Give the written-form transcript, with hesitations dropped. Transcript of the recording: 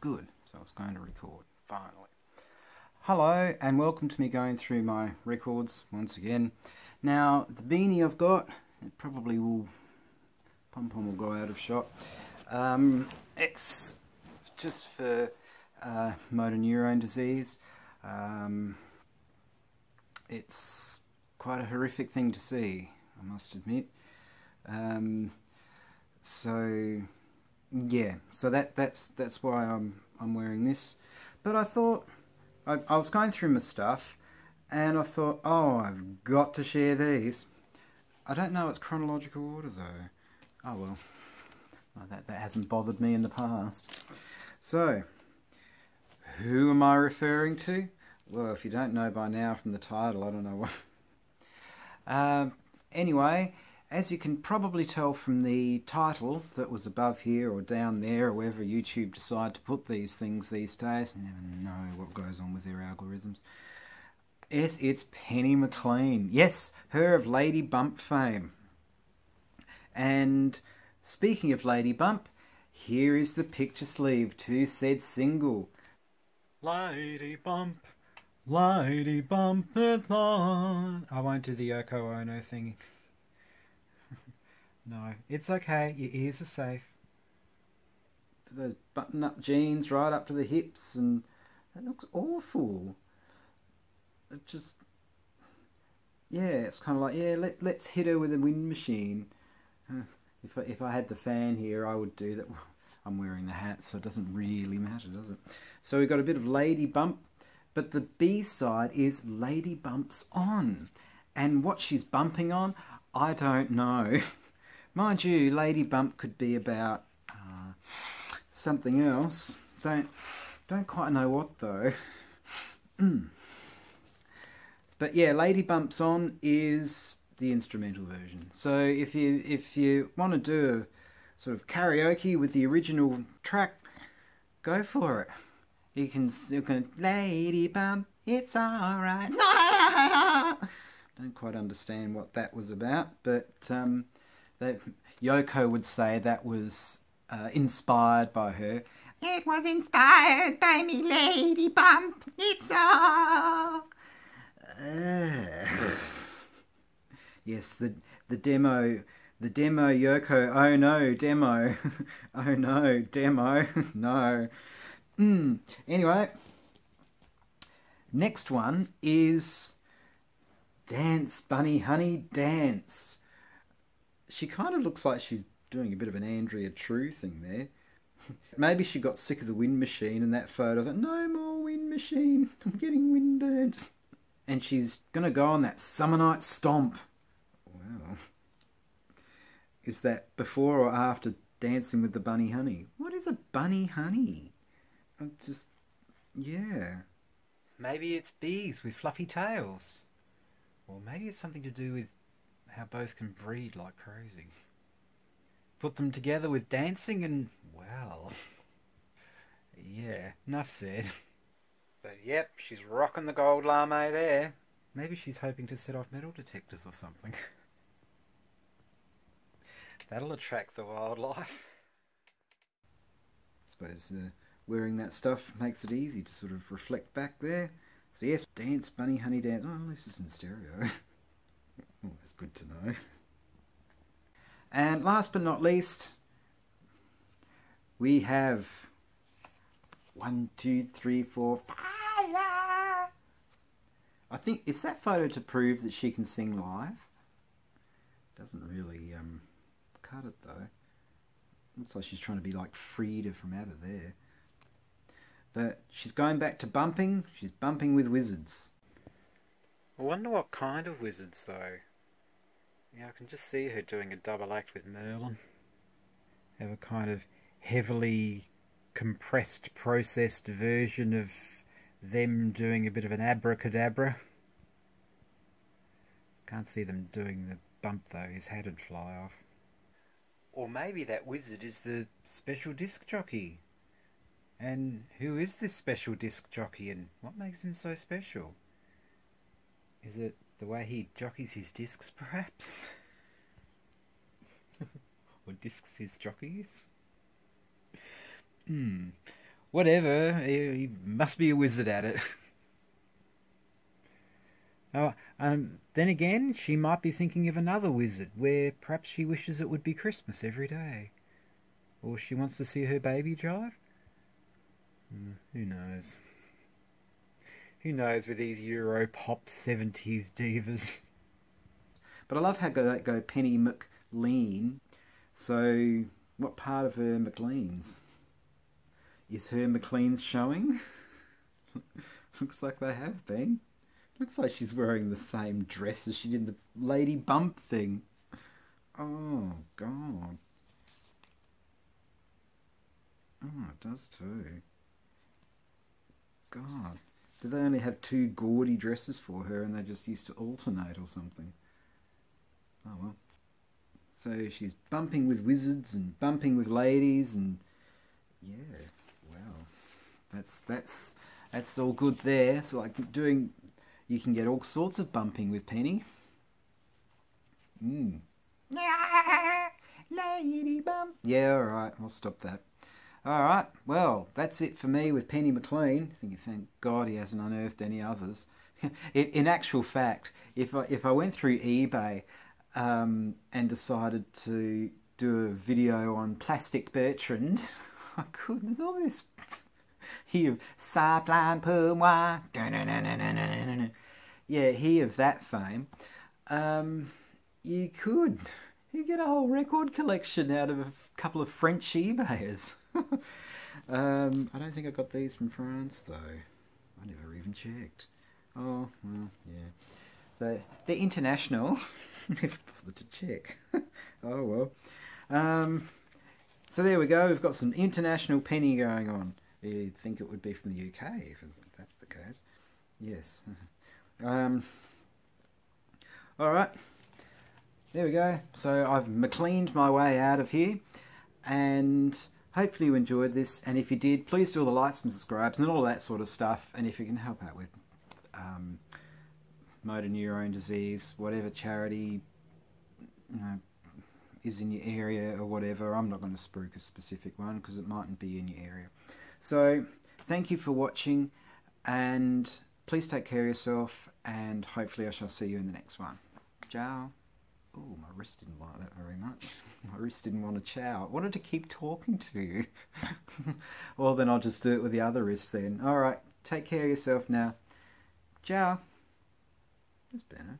Good, so it's going to record, finally. Hello, and welcome to me going through my records once again. Now, the beanie I've got, it probably will, pom-pom will go out of shot. It's just for motor neurone disease. It's quite a horrific thing to see, I must admit. So yeah, so that's why I'm wearing this. But I thought I was going through my stuff, and I thought, oh, I've got to share these. I don't know it's chronological order though. Oh well, that hasn't bothered me in the past. So who am I referring to? Well, if you don't know by now from the title, I don't know what. Anyway, as you can probably tell from the title that was above here or down there, or wherever YouTube decide to put these things these days, I never know what goes on with their algorithms. Yes, it's Penny McLean. Yes, her of Lady Bump fame. And speaking of Lady Bump, here is the picture sleeve to said single. Lady Bump it on. I won't do the Yoko Ono thing. No, it's okay, your ears are safe. Those button-up jeans right up to the hips, and that looks awful. It just, yeah, it's kind of like, yeah, let's hit her with a wind machine. If I had the fan here, I would do that. Well, I'm wearing the hat, so it doesn't really matter, does it? So we've got a bit of Lady Bump, but the B-side is Lady Bumps On. And what she's bumping on, I don't know. Mind you, Lady Bump could be about something else. Don't quite know what though. But yeah, Lady Bumps On is the instrumental version. So if you want to do a sort of karaoke with the original track, go for it. You can Lady Bump, it's alright. Don't quite understand what that was about, but that Yoko would say that was inspired by her. It was inspired by me, Lady Bump. It's all. Yes, the demo Yoko. Oh no, demo. Oh no, demo. No. Anyway, next one is Dance Bunny Honey Dance. She kind of looks like she's doing a bit of an Andrea True thing there. Maybe she got sick of the wind machine in that photo. I thought, no more wind machine. I'm getting windburned. And she's going to go on that summer night stomp. Wow. Is that before or after Dancing with the Bunny Honey? What is a bunny honey? I'm just, yeah. Maybe it's bees with fluffy tails. Or maybe it's something to do with how both can breed like crazy. Put them together with dancing and, well, yeah, enough said. But yep, she's rocking the gold lame there. Maybe she's hoping to set off metal detectors or something. That'll attract the wildlife. I suppose wearing that stuff makes it easy to sort of reflect back there. So yes, Dance Bunny Honey Dance. Oh, at least it's in stereo. Oh, that's good to know. And last but not least, we have 1, 2, 3, 4, fire! I think, is that photo to prove that she can sing live? Doesn't really cut it though. Looks like she's trying to be like Frida from ABBA there. But she's going back to bumping. She's bumping with wizards. I wonder what kind of wizards though. Yeah, I can just see her doing a double act with Merlin. Have a kind of heavily compressed, processed version of them doing a bit of an abracadabra. Can't see them doing the bump though, his hat would fly off. Or maybe that wizard is the special disc jockey. And who is this special disc jockey and what makes him so special? Is it the way he jockeys his discs, perhaps? Or discs his jockeys? Whatever, he must be a wizard at it. Oh, then again, she might be thinking of another wizard, where perhaps she wishes it would be Christmas every day. Or she wants to see her baby drive? Who knows? Who knows with these Euro-pop 70s divas? But I love how that go Penny McLean. So, what part of her McLean's? Is her McLean's showing? Looks like they have been. Looks like she's wearing the same dress as she did the Lady Bump thing. Oh, God. Oh, it does too. God. Did they only have two gaudy dresses for her and they just used to alternate or something? Oh, well. So she's bumping with wizards and bumping with ladies and... yeah, wow. That's all good there. So, like, doing... you can get all sorts of bumping with Penny. Lady Bump. Yeah, alright, I'll stop that. Alright, well, that's it for me with Penny McLean. I think, thank God he hasn't unearthed any others. In actual fact, if I went through eBay and decided to do a video on Plastic Bertrand, I could. There's all this... yeah, he of that fame. You could. You get a whole record collection out of a couple of French eBayers. I don't think I got these from France though. I never even checked. Oh, well, yeah. They're international. Never bothered to check. Oh well. So there we go. We've got some international Penny going on. You'd think it would be from the UK if that's the case. Yes. Alright. There we go. So I've McLeaned my way out of here. And hopefully you enjoyed this. And if you did, please do all the likes and subscribes and all that sort of stuff. And if you can help out with Motor Neurone Disease, whatever charity is in your area or whatever. I'm not going to spruik a specific one because it mightn't be in your area. So, thank you for watching, and please take care of yourself, and hopefully I shall see you in the next one. Ciao. Oh, my wrist didn't like that very much. My wrist didn't want to chow. I wanted to keep talking to you. Well, then I'll just do it with the other wrist then. Alright, take care of yourself now. Ciao. That's better.